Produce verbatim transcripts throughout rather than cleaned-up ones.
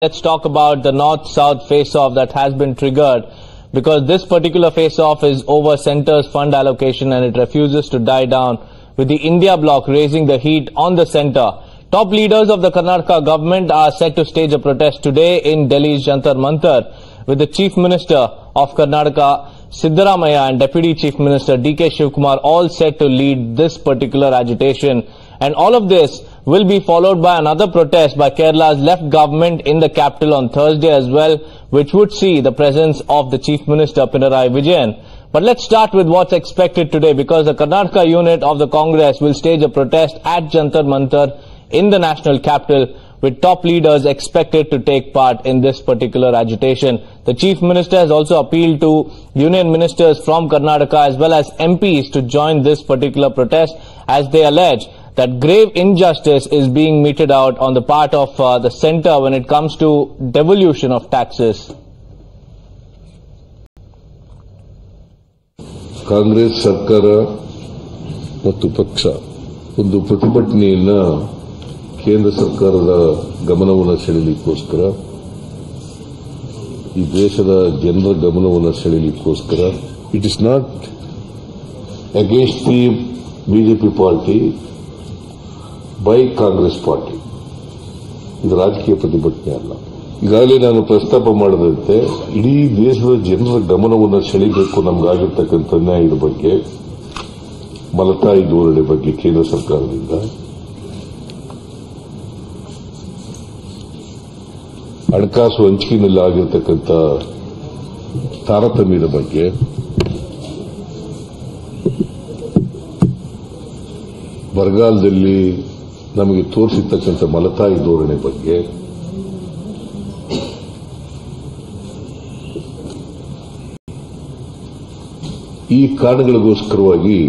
Let's talk about the north-south face-off that has been triggered because this particular face-off is over centre's fund allocation and it refuses to die down, with the India bloc raising the heat on the centre. Top leaders of the Karnataka government are set to stage a protest today in Delhi's Jantar Mantar, with the Chief Minister of Karnataka, Siddaramaiah, and Deputy Chief Minister D K Shivakumar all set to lead this particular agitation. And all of this will be followed by another protest by Kerala's left government in the capital on Thursday as well, which would see the presence of the Chief Minister, Pinarayi Vijayan. But let's start with what's expected today, because the Karnataka unit of the Congress will stage a protest at Jantar Mantar in the national capital, with top leaders expected to take part in this particular agitation. The Chief Minister has also appealed to union ministers from Karnataka as well as M Ps to join this particular protest, as they allege that grave injustice is being meted out on the part of uh, the centre when it comes to devolution of taxes. Congress Sarkara Mattu Paksha Undu Pratibatneyanna ಕೇಂದ್ರ ಸರ್ಕಾರದ ಗಮನವನ್ನು ಸೆಳೆಯಲಿಕ್ಕೋಸ್ಕರ ಈ ದೇಶದ ಜನರ ಗಮನವನ್ನು ಸೆಳೆಯಲಿಕ್ಕೋಸ್ಕರ it is not against the BJP party by Congress party. ಇದು ರಾಜಕೀಯ ಪ್ರತಿಭಟನೆ ಅಲ್ಲ. ಈಗಾಗಲೇ ನಾನು ಪ್ರಸ್ತಾಪ ಮಾಡಿದಂತೆ ಇಡೀ ದೇಶದ ಜನರ ಗಮನವನ್ನು ಸೆಳೆಯಬೇಕು ನಮಗಾಗಿರ್ತಕ್ಕಂಥ ನ್ಯಾಯದ ಬಗ್ಗೆ, ಮಲತಾಯಿ ಧೋರಣೆ ಬಗ್ಗೆ ಕೇಂದ್ರ ಸರ್ಕಾರದಿಂದ ಹಣಕಾಸು ಹಂಚಿಕೆಯಲ್ಲಿ ಆಗಿರತಕ್ಕಂಥ ತಾರತಮ್ಯದ ಬಗ್ಗೆ, ಬರಗಾಲದಲ್ಲಿ ನಮಗೆ ತೋರಿಸಿರ್ತಕ್ಕಂಥ ಮಲತಾಯಿ ಧೋರಣೆ ಬಗ್ಗೆ, ಈ ಕಾರಣಗಳಿಗೋಸ್ಕರವಾಗಿ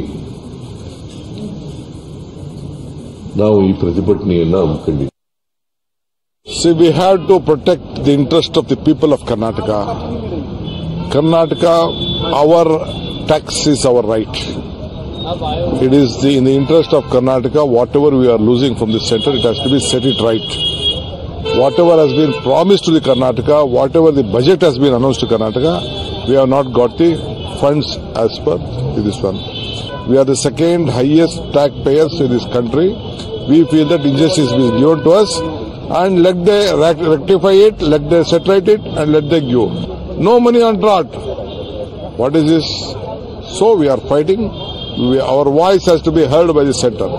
ನಾವು ಈ ಪ್ರತಿಭಟನೆಯನ್ನು ಹಮ್ಮಿಕೊಂಡಿದ್ದೇವೆ. See, we have to protect the interest of the people of Karnataka. Karnataka, our tax is our right. It is the, in the interest of Karnataka, whatever we are losing from the centre, it has to be set it right. Whatever has been promised to the Karnataka, whatever the budget has been announced to Karnataka, we have not got the funds as per this one. We are the second highest taxpayers in this country. We feel that injustice is given to us, and let they rectify it, let they settle it, and let they go. No money on drought. What is this? So we are fighting. We, our voice has to be heard by the centre.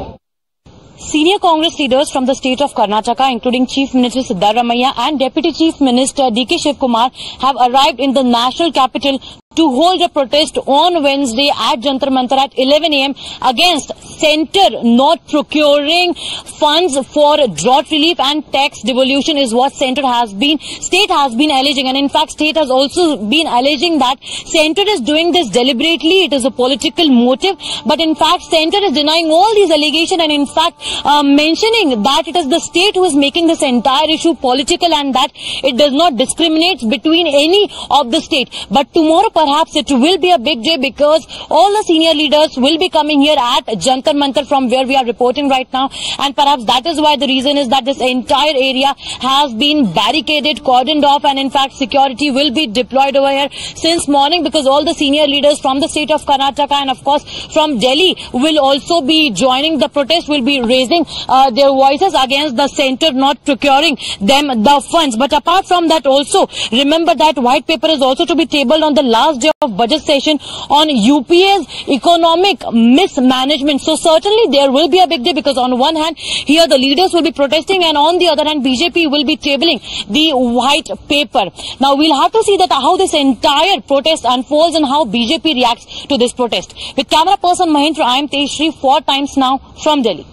Senior Congress leaders from the state of Karnataka, including Chief Minister Siddaramaiah and Deputy Chief Minister D K Shivakumar, have arrived in the national capital to hold a protest on Wednesday at Jantar Mantar at eleven a m against centre not procuring funds for drought relief and tax devolution, is what centre has been, state has been alleging. And in fact, state has also been alleging that centre is doing this deliberately, it is a political motive. But in fact, centre is denying all these allegations and in fact uh, mentioning that it is the state who is making this entire issue political and that it does not discriminate between any of the state. But tomorrow, perhaps it will be a big day, because all the senior leaders will be coming here at Jantar Mantar, from where we are reporting right now, and perhaps that is why the reason is that this entire area has been barricaded, cordoned off, and in fact security will be deployed over here since morning, because all the senior leaders from the state of Karnataka and of course from Delhi will also be joining the protest, will be raising uh, their voices against the centre not procuring them the funds. But apart from that, also remember that white paper is also to be tabled on the last last day of budget session on U P A's economic mismanagement. So certainly there will be a big day, because on one hand here the leaders will be protesting and on the other hand B J P will be tabling the white paper. Now we'll have to see that how this entire protest unfolds and how B J P reacts to this protest. With camera person Mahendra, I am Tejshri, four times now from Delhi.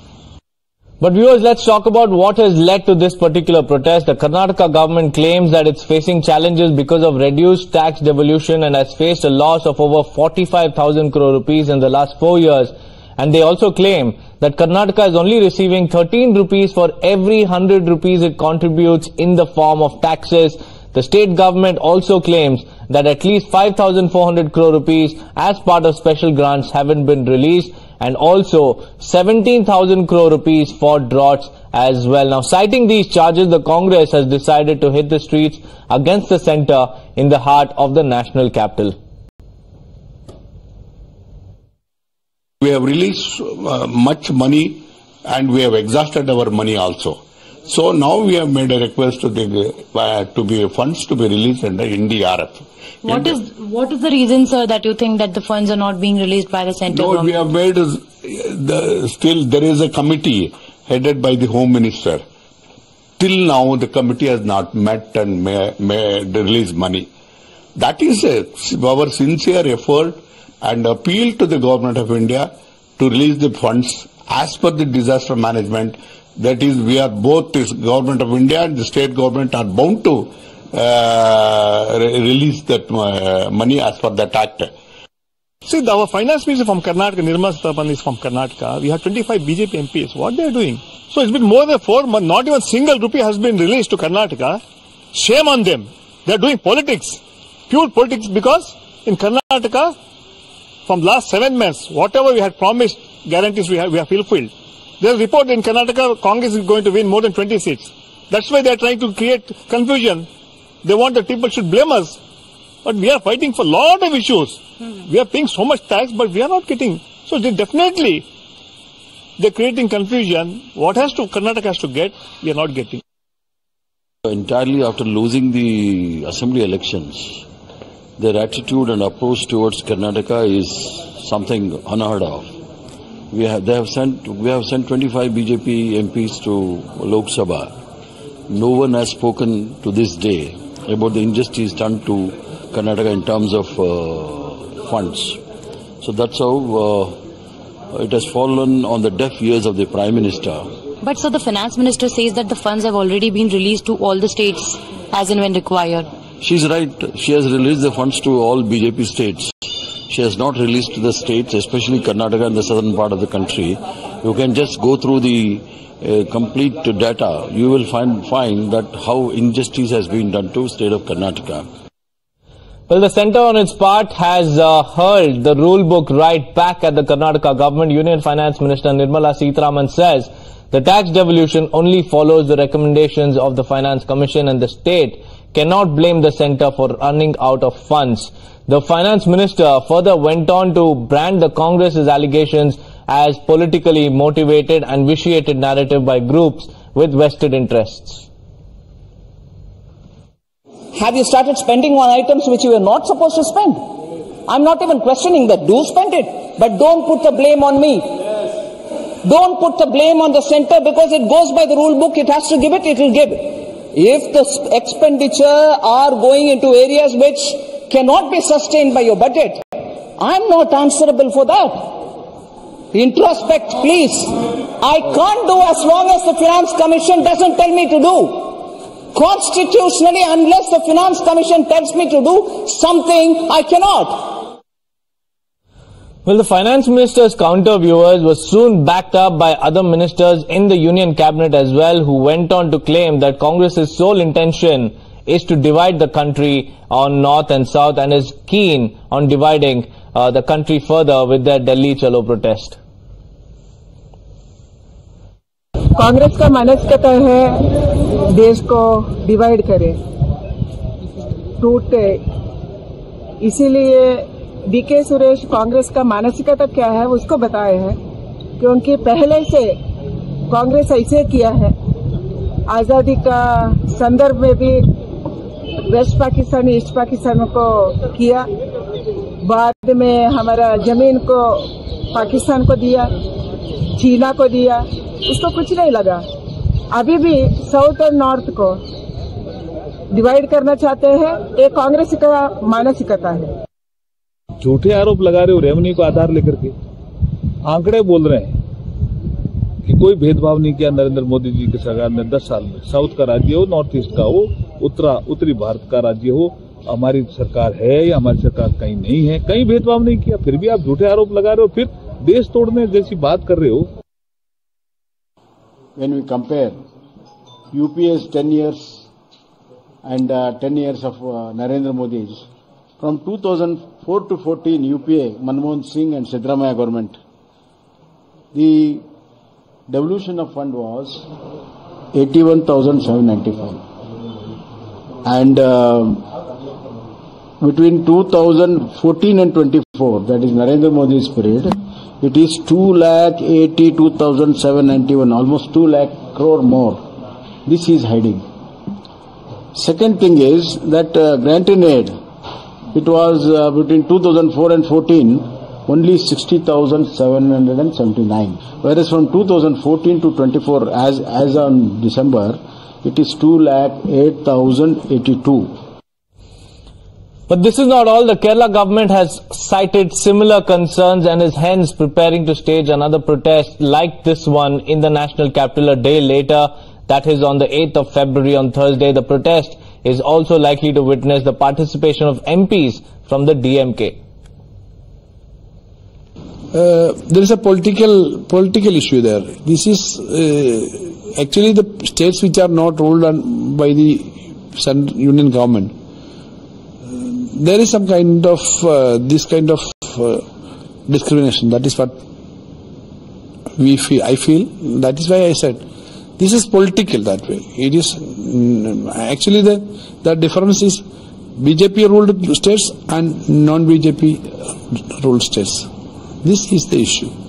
But viewers, let's talk about what has led to this particular protest. The Karnataka government claims that it's facing challenges because of reduced tax devolution and has faced a loss of over forty-five thousand crore rupees in the last four years. And they also claim that Karnataka is only receiving thirteen rupees for every one hundred rupees it contributes in the form of taxes. The state government also claims that at least five thousand four hundred crore rupees as part of special grants haven't been released. and also seventeen thousand crore rupees for droughts as well. Now, citing these charges, the Congress has decided to hit the streets against the centre in the heart of the national capital. We have released uh, much money and we have exhausted our money also. So now we have made a request to the uh, to be funds to be released under N D R F. What is what is the reason, sir, that you think that the funds are not being released by the central government? No, we have made the still there is a committee headed by the Home Minister. Till now the committee has not met and may, may release money. That is a, our sincere effort and appeal to the Government of India to release the funds as per the disaster management. That is, we are both, the Government of India and the state government are bound to uh, re release that uh, money as per that act. See, our finance minister from Karnataka, Nirmala Sitharaman, is from Karnataka. We have twenty-five B J P M Ps. What they are doing? So it's been more than four months. Not even single rupee has been released to Karnataka. Shame on them. They are doing politics, pure politics, because in Karnataka, from last seven months, whatever we had promised, guarantees we have, we have fulfilled. There is a report in Karnataka, Congress is going to win more than twenty seats. That's why they are trying to create confusion. They want that people should blame us. But we are fighting for a lot of issues. Mm-hmm. We are paying so much tax, but we are not getting. So they definitely, they are creating confusion. What has to Karnataka has to get, we are not getting. Entirely after losing the assembly elections, their attitude and approach towards Karnataka is something unheard of. We have, they have sent, we have sent twenty-five B J P M Ps to Lok Sabha. No one has spoken to this day about the injustice done to Karnataka in terms of uh, funds. So that's how uh, it has fallen on the deaf ears of the Prime Minister. But sir, the Finance Minister says that the funds have already been released to all the states as and when required. She's right. She has released the funds to all B J P states. She has not released to the states, especially Karnataka and the southern part of the country. You can just go through the uh, complete data. You will find, find that how injustice has been done to the state of Karnataka. Well, the centre on its part has uh, hurled the rule book right back at the Karnataka government. Union Finance Minister Nirmala Sitharaman says the tax devolution only follows the recommendations of the Finance Commission, and the state cannot blame the centre for running out of funds. The Finance Minister further went on to brand the Congress's allegations as politically motivated and vitiated narrative by groups with vested interests. Have you started spending on items which you were not supposed to spend? I'm not even questioning that. Do spend it, but don't put the blame on me. Don't put the blame on the centre, because it goes by the rule book. It has to give it, it will give it. If the expenditure are going into areas which cannot be sustained by your budget, I'm not answerable for that. Introspect, please. I can't do as long as the Finance Commission doesn't tell me to do. Constitutionally, unless the Finance Commission tells me to do something, I cannot. Well, the Finance Minister's counter viewers were soon backed up by other ministers in the Union Cabinet as well, who went on to claim that Congress's sole intention is to divide the country on North and South, and is keen on dividing uh, the country further with their Delhi Chalo protest. Congress ka manas kata hai, desh ko divide kare, toote, isiliye D K Suresh Congress का मानसिकता क्या है उसको बताए हैं, क्योंकि पहले से कांग्रेस ऐसे किया है। आज़ादी का संदर्भ में भी वेस्ट पाकिस्तान ईस्ट पाकिस्तान को किया, बाद में हमारा जमीन को पाकिस्तान को दिया, चीना को दिया, उसको कुछ नहीं लगा। अभी भी साउथ और नॉर्थ को डिवाइड करना चाहते हैं, ये कांग्रेस का मानसिकता है। झूठे आरोप लगा रहे हो रेवन्यू को आधार लेकर के, आंकड़े बोल रहे हैं कि कोई भेदभाव नहीं किया नरेंद्र मोदी जी की सरकार ने दस साल में। साउथ का राज्य हो, नॉर्थ ईस्ट का हो, उत्तरा उत्तरी भारत का राज्य हो, हमारी सरकार है या हमारी सरकार कहीं नहीं है, कहीं भेदभाव नहीं किया, फिर भी आप झूठे आरोप लगा रहे हो, फिर देश तोड़ने जैसी बात कर रहे हो। When we compare U P A's ten years and uh, ten years of uh, Narendra Modi's, from two thousand four to fourteen U P A, Manmohan Singh and Siddaramaiah government, the devolution of fund was eighty-one thousand seven hundred ninety-five, and uh, between two thousand fourteen and twenty-four, that is Narendra Modi's period, it is two lakh eighty-two thousand seven hundred ninety-one, almost two lakh crore more. This is hiding. Second thing is that uh, grant in aid, it was uh, between two thousand four and fourteen only sixty thousand seven hundred seventy-nine, whereas from two thousand fourteen to twenty-four, as as on December, it is two lakh eight thousand eighty-two. But this is not all. The Kerala government has cited similar concerns and is hence preparing to stage another protest like this one in the national capital a day later. That is on the eighth of February, on Thursday. The protest is also likely to witness the participation of M Ps from the D M K. Uh, there is a political political issue there. This is uh, actually the states which are not ruled on by the union government. There is some kind of uh, this kind of uh, discrimination. That is what we feel. I feel that is why I said this is political that way. It is mm, actually the the difference is B J P ruled states and non B J P ruled states. This is the issue.